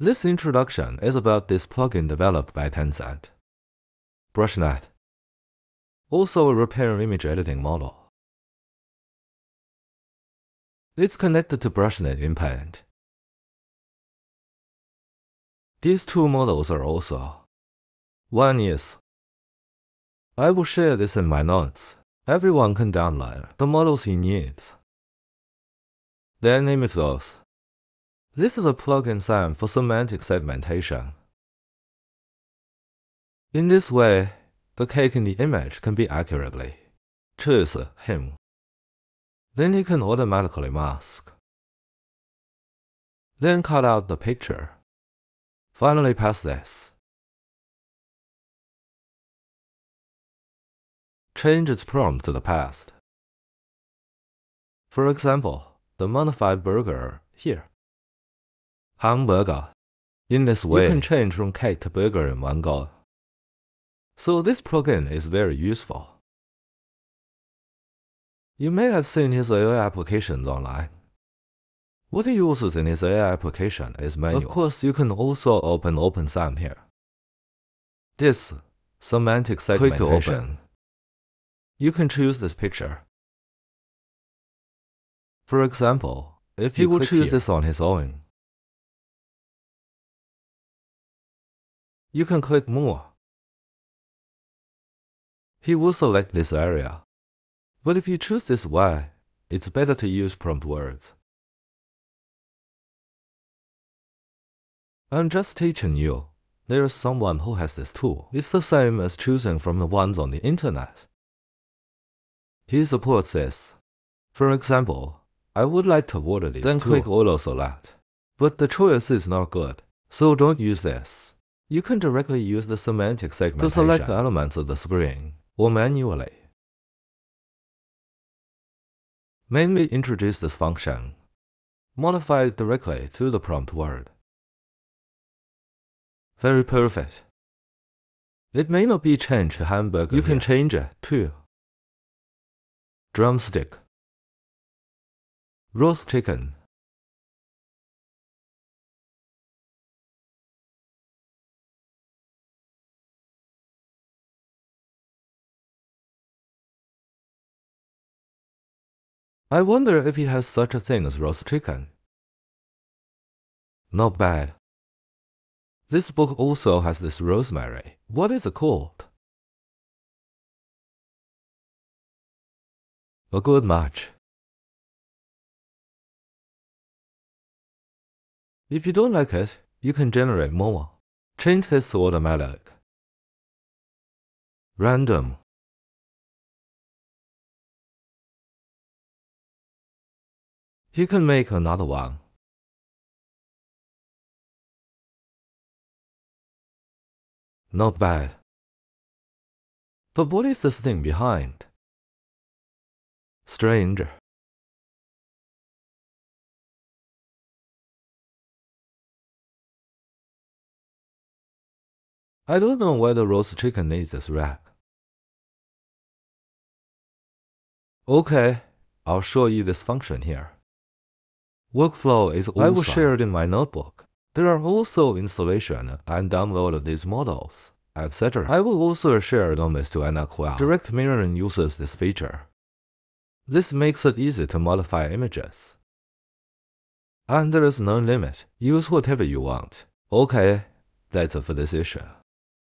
This introduction is about this plugin developed by Tencent, BrushNet, also a repair image editing model. It's connected to BrushNet in Paint. These two models are also. One is, I will share this in my notes. Everyone can download the models he needs. Their name is those. This is a plugin SAM for semantic segmentation. In this way, the cake in the image can be accurately choose him. Then he can automatically mask. Then cut out the picture. Finally pass this. Change its prompt to the past. For example, the modified burger here. Hamburger. In this way, you can change from cake to burger in one go. So this plugin is very useful. You may have seen his AI applications online. What he uses in his AI application is manual. Of course, you can also open OpenSam here. This semantic segmentation. Click to open. You can choose this picture. For example, if you will choose this on his own, you can click More. He will select this area. But if you choose this way, it's better to use prompt words. I'm just teaching you. There is someone who has this tool. It's the same as choosing from the ones on the internet. He supports this. For example, I would like to order this then tool. Click Auto Select. But the choice is not good, so don't use this. You can directly use the semantic segmentation to select elements of the screen, or manually. Mainly introduce this function. Modify it directly through the prompt word. Very perfect. It may not be changed to hamburger. You can change it too. Drumstick. Roast chicken. I wonder if he has such a thing as roast chicken. Not bad. This book also has this rosemary. What is it called? A good match. If you don't like it, you can generate more. Change this to automatic. Random. You can make another one. Not bad. But what is this thing behind? Stranger. I don't know whether roast chicken needs this rack. Okay, I'll show you this function here. Workflow is also. I will share it in my notebook. There are also installation and download of these models, etc. I will also share it on this to Anna Cloud. Direct mirroring uses this feature. This makes it easy to modify images. And there is no limit. Use whatever you want. Okay, that's it for this issue.